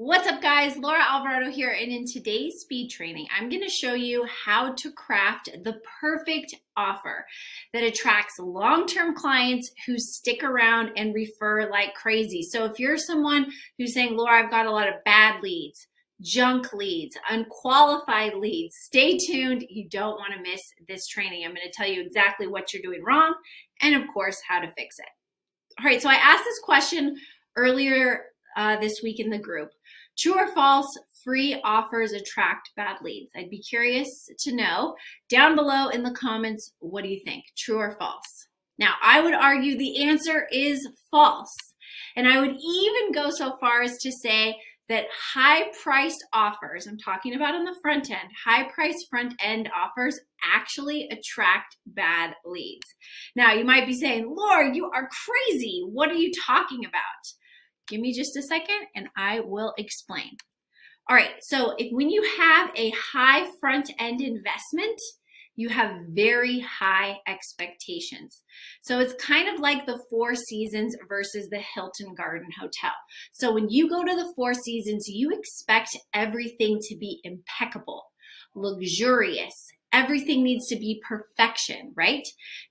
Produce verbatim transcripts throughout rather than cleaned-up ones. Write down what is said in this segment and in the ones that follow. What's up guys, Laura Alvarado here, and in today's speed training, I'm gonna show you how to craft the perfect offer that attracts long-term clients who stick around and refer like crazy. So if you're someone who's saying, Laura, I've got a lot of bad leads, junk leads, unqualified leads, stay tuned, you don't wanna miss this training. I'm gonna tell you exactly what you're doing wrong and of course, how to fix it. All right, so I asked this question earlier Uh, this week in the group. True or false, free offers attract bad leads? I'd be curious to know. Down below in the comments, what do you think? True or false? Now, I would argue the answer is false. And I would even go so far as to say that high-priced offers, I'm talking about on the front end, high-priced front-end offers actually attract bad leads. Now, you might be saying, Laura, you are crazy. What are you talking about? Give me just a second and I will explain. All right, so if when you have a high front end investment, you have very high expectations. So it's kind of like the Four Seasons versus the Hilton Garden Hotel. So when you go to the Four Seasons, you expect everything to be impeccable, luxurious. Everything needs to be perfection, right?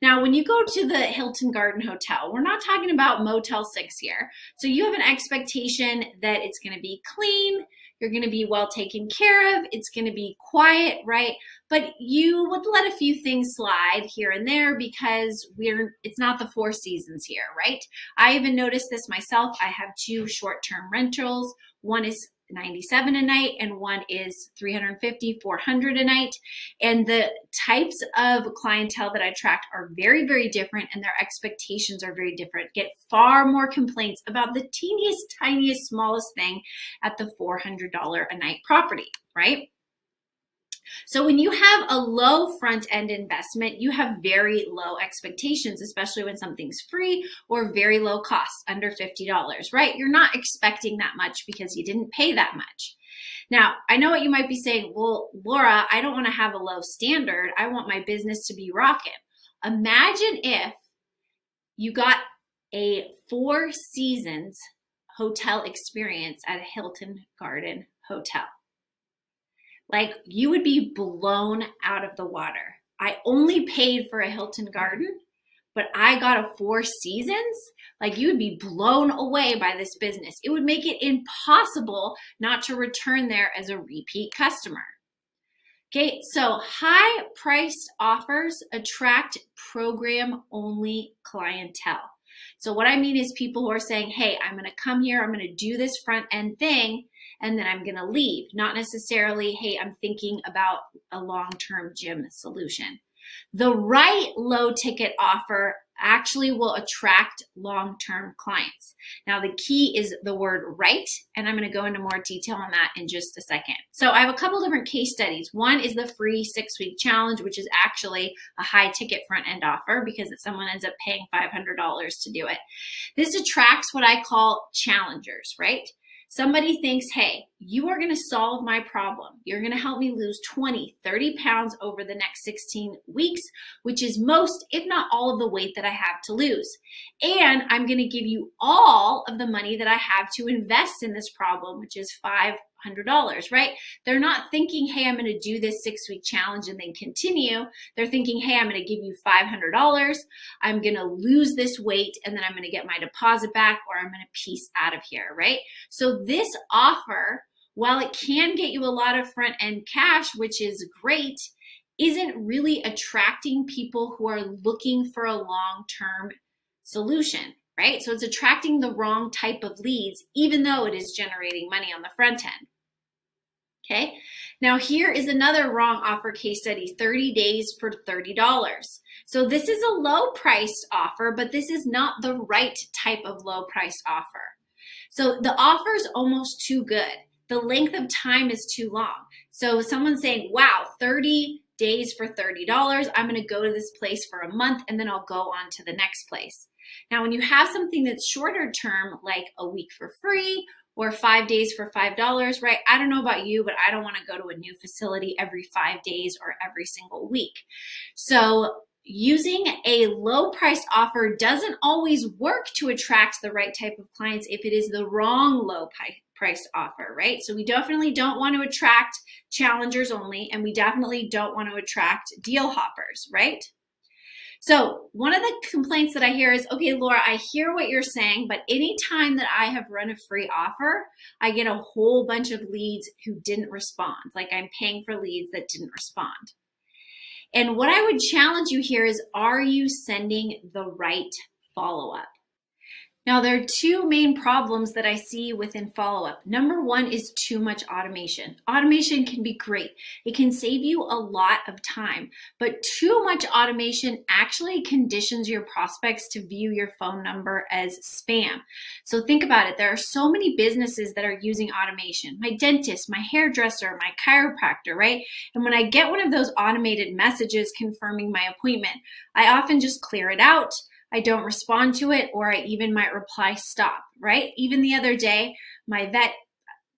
Now, when you go to the Hilton Garden Hotel, we're not talking about Motel six here. So you have an expectation that it's gonna be clean, you're gonna be well taken care of, it's gonna be quiet, right? But you would let a few things slide here and there because we're it's not the Four Seasons here, right? I even noticed this myself. I have two short-term rentals. One is ninety-seven a night and one is three hundred fifty, four hundred a night. And the types of clientele that I attract are very, very different and their expectations are very different. Get far more complaints about the teeniest, tiniest, smallest thing at the four hundred dollars a night property, right? So when you have a low front-end investment, you have very low expectations, especially when something's free or very low cost, under fifty dollars, right? You're not expecting that much because you didn't pay that much. Now, I know what you might be saying, well, Laura, I don't want to have a low standard. I want my business to be rocking. Imagine if you got a Four Seasons hotel experience at a Hilton Garden Hotel. Like, you would be blown out of the water. I only paid for a Hilton Garden, but I got a Four Seasons. Like, you would be blown away by this business. It would make it impossible not to return there as a repeat customer. Okay, so high-priced offers attract program-only clientele. So what I mean is people who are saying, hey, I'm gonna come here, I'm gonna do this front-end thing, and then I'm gonna leave. Not necessarily, hey, I'm thinking about a long-term gym solution. The right low ticket offer actually will attract long-term clients. Now the key is the word right, and I'm gonna go into more detail on that in just a second. So I have a couple different case studies. One is the free six week challenge, which is actually a high ticket front end offer because if someone ends up paying five hundred dollars to do it. This attracts what I call challengers, right? Somebody thinks, hey, you are gonna solve my problem. You're gonna help me lose twenty, thirty pounds over the next sixteen weeks, which is most, if not all of the weight that I have to lose. And I'm gonna give you all of the money that I have to invest in this problem, which is five hundred dollars, right? They're not thinking, hey, I'm gonna do this six week challenge and then continue. They're thinking, hey, I'm gonna give you five hundred dollars. I'm gonna lose this weight and then I'm gonna get my deposit back or I'm gonna peace out of here, right? So this offer, while it can get you a lot of front end cash, which is great, isn't really attracting people who are looking for a long-term solution, right? So it's attracting the wrong type of leads, even though it is generating money on the front end. Okay, now here is another wrong offer case study, thirty days for thirty dollars. So this is a low priced offer, but this is not the right type of low priced offer. So the offer is almost too good. The length of time is too long. So someone's saying, wow, thirty days for thirty dollars, I'm gonna go to this place for a month and then I'll go on to the next place. Now, when you have something that's shorter term, like a week for free or five days for five dollars, right? I don't know about you, but I don't want to go to a new facility every five days or every single week. So using a low priced offer doesn't always work to attract the right type of clients if it is the wrong low price offer, right? So we definitely don't want to attract challengers only, and we definitely don't want to attract deal hoppers, right? So one of the complaints that I hear is, okay, Laura, I hear what you're saying, but anytime that I have run a free offer, I get a whole bunch of leads who didn't respond. Like, I'm paying for leads that didn't respond. And what I would challenge you here is, are you sending the right follow-up? Now, there are two main problems that I see within follow-up. Number one is too much automation. Automation can be great. It can save you a lot of time, but too much automation actually conditions your prospects to view your phone number as spam. So think about it. There are so many businesses that are using automation. My dentist, my hairdresser, my chiropractor, right? And when I get one of those automated messages confirming my appointment, I often just clear it out. I don't respond to it, or I even might reply stop, right? Even the other day, my vet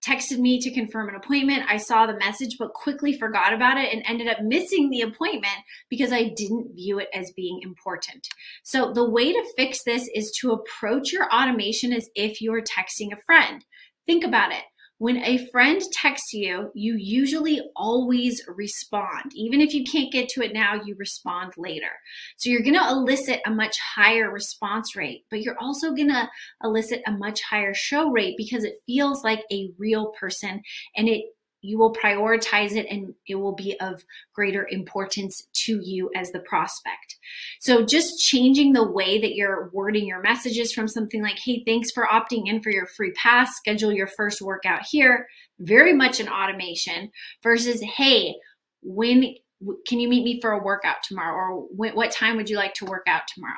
texted me to confirm an appointment. I saw the message, but quickly forgot about it and ended up missing the appointment because I didn't view it as being important. So the way to fix this is to approach your automation as if you're texting a friend. Think about it. When a friend texts you, you usually always respond. Even if you can't get to it now, you respond later. So you're gonna elicit a much higher response rate, but you're also gonna elicit a much higher show rate because it feels like a real person, and it you will prioritize it, and it will be of greater importance to you as the prospect. So just changing the way that you're wording your messages from something like, hey, thanks for opting in for your free pass, schedule your first workout here, very much an automation, versus, hey, when can you meet me for a workout tomorrow? Or what time would you like to work out tomorrow?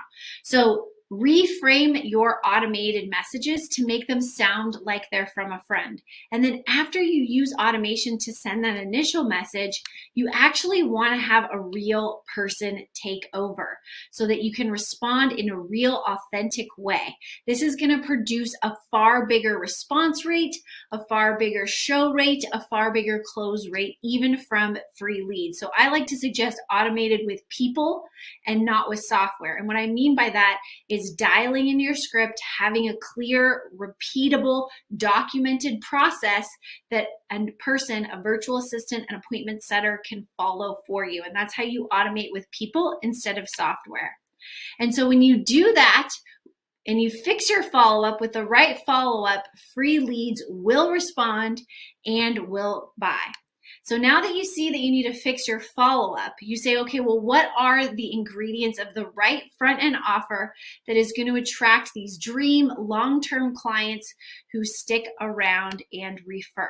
So reframe your automated messages to make them sound like they're from a friend. And then after you use automation to send that initial message, you actually want to have a real person take over so that you can respond in a real, authentic way. This is going to produce a far bigger response rate, a far bigger show rate, a far bigger close rate, even from free leads. So I like to suggest automated with people and not with software. And what I mean by that is is dialing in your script, having a clear, repeatable, documented process that a person, a virtual assistant, an appointment setter can follow for you. And that's how you automate with people instead of software. And so when you do that, and you fix your follow-up with the right follow-up, free leads will respond and will buy. So now that you see that you need to fix your follow-up, you say, okay, well, what are the ingredients of the right front-end offer that is going to attract these dream long-term clients who stick around and refer?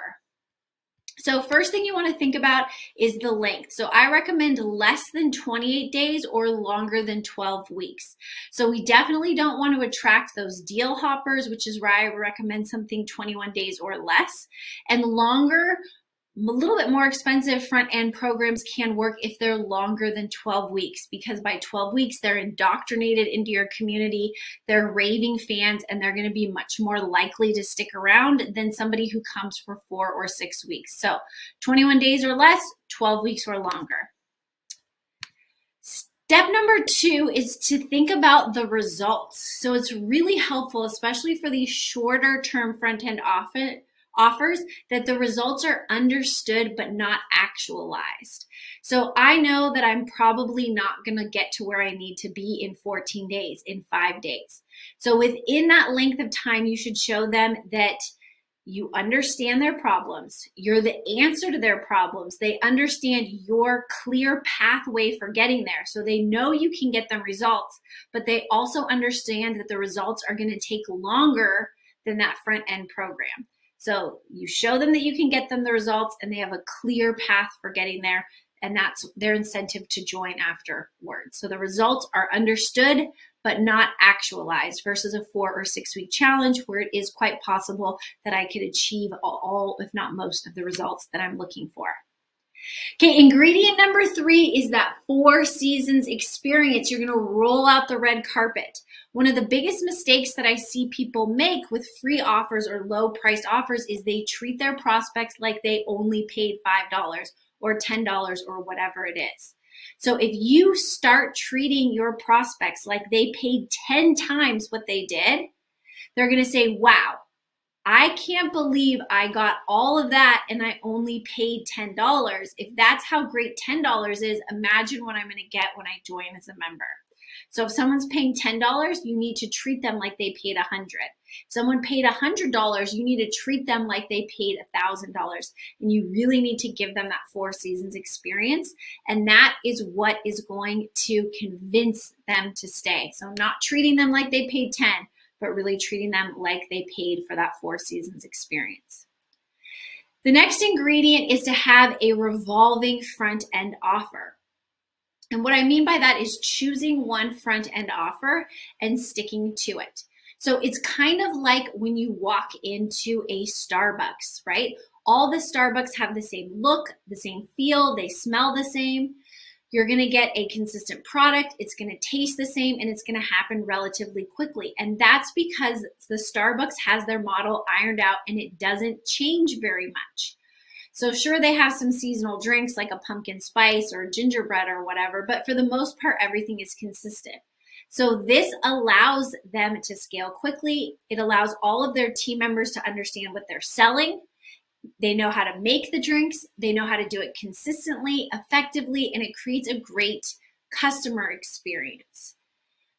So first thing you want to think about is the length. So I recommend less than twenty-eight days or longer than twelve weeks. So we definitely don't want to attract those deal hoppers, which is why I recommend something twenty-one days or less, and longer. A little bit more expensive front-end programs can work if they're longer than twelve weeks, because by twelve weeks, they're indoctrinated into your community, they're raving fans, and they're going to be much more likely to stick around than somebody who comes for four or six weeks. So twenty-one days or less, twelve weeks or longer. Step number two is to think about the results. So it's really helpful, especially for these shorter-term front-end offers, offers that the results are understood but not actualized. So I know that I'm probably not going to get to where I need to be in fourteen days, in five days. So within that length of time, you should show them that you understand their problems. You're the answer to their problems. They understand your clear pathway for getting there. So they know you can get them results, but they also understand that the results are going to take longer than that front-end program. So you show them that you can get them the results, and they have a clear path for getting there, and that's their incentive to join afterwards. So the results are understood but not actualized, versus a four or six week challenge where it is quite possible that I could achieve all, if not most, of the results that I'm looking for. Okay, ingredient number three is that Four Seasons experience. You're going to roll out the red carpet. One of the biggest mistakes that I see people make with free offers or low price offers is they treat their prospects like they only paid five dollars or ten dollars or whatever it is. So if you start treating your prospects like they paid ten times what they did, they're going to say, wow, I can't believe I got all of that and I only paid ten dollars. If that's how great ten dollars is, imagine what I'm going to get when I join as a member. So if someone's paying ten dollars, you need to treat them like they paid one hundred dollars. If someone paid one hundred dollars, you need to treat them like they paid one thousand dollars. And you really need to give them that Four Seasons experience. And that is what is going to convince them to stay. So not treating them like they paid ten dollars, but really treating them like they paid for that Four Seasons experience. The next ingredient is to have a revolving front-end offer. And what I mean by that is choosing one front-end offer and sticking to it. So it's kind of like when you walk into a Starbucks, right? All the Starbucks have the same look, the same feel, they smell the same. You're gonna get a consistent product, it's gonna taste the same, and it's gonna happen relatively quickly. And that's because the Starbucks has their model ironed out and it doesn't change very much. So sure, they have some seasonal drinks like a pumpkin spice or gingerbread or whatever, but for the most part, everything is consistent. So this allows them to scale quickly. It allows all of their team members to understand what they're selling. They know how to make the drinks. They know how to do it consistently, effectively, and it creates a great customer experience.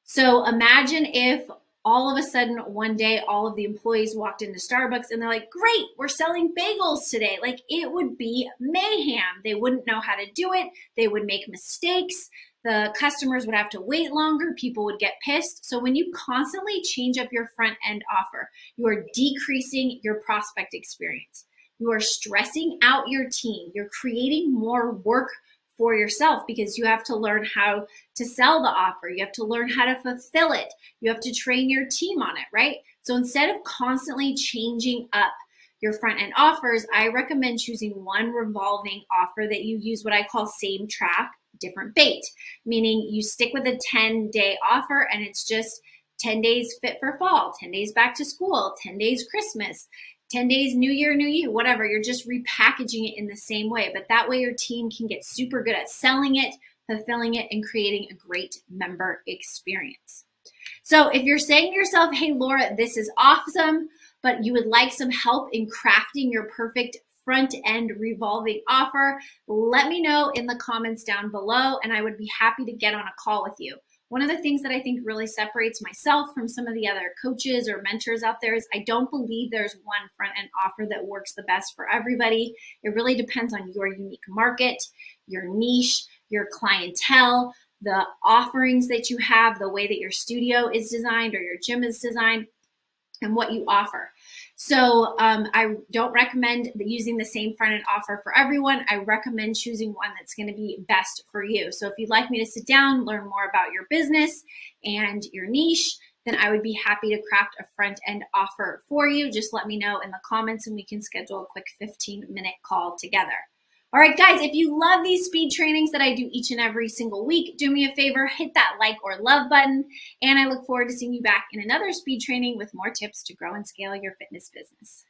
So imagine if all of a sudden one day all of the employees walked into Starbucks and they're like, great, we're selling bagels today. Like, it would be mayhem. They wouldn't know how to do it. They would make mistakes. The customers would have to wait longer. People would get pissed. So when you constantly change up your front end offer, you are decreasing your prospect experience. You are stressing out your team. You're creating more work for yourself because you have to learn how to sell the offer. You have to learn how to fulfill it. You have to train your team on it, right? So instead of constantly changing up your front-end offers, I recommend choosing one revolving offer that you use what I call same trap, different bait, meaning you stick with a ten-day offer and it's just ten days fit for fall, ten days back to school, ten days Christmas, ten days, new year, new you, whatever. You're just repackaging it in the same way. But that way your team can get super good at selling it, fulfilling it, and creating a great member experience. So if you're saying to yourself, hey, Laura, this is awesome, but you would like some help in crafting your perfect front-end revolving offer, let me know in the comments down below, and I would be happy to get on a call with you. One of the things that I think really separates myself from some of the other coaches or mentors out there is I don't believe there's one front-end offer that works the best for everybody. It really depends on your unique market, your niche, your clientele, the offerings that you have, the way that your studio is designed or your gym is designed, and what you offer. So um, I don't recommend using the same front-end offer for everyone. I recommend choosing one that's going to be best for you. So if you'd like me to sit down, learn more about your business and your niche, then I would be happy to craft a front-end offer for you. Just let me know in the comments and we can schedule a quick fifteen minute call together. All right, guys, if you love these speed trainings that I do each and every single week, do me a favor, hit that like or love button, and I look forward to seeing you back in another speed training with more tips to grow and scale your fitness business.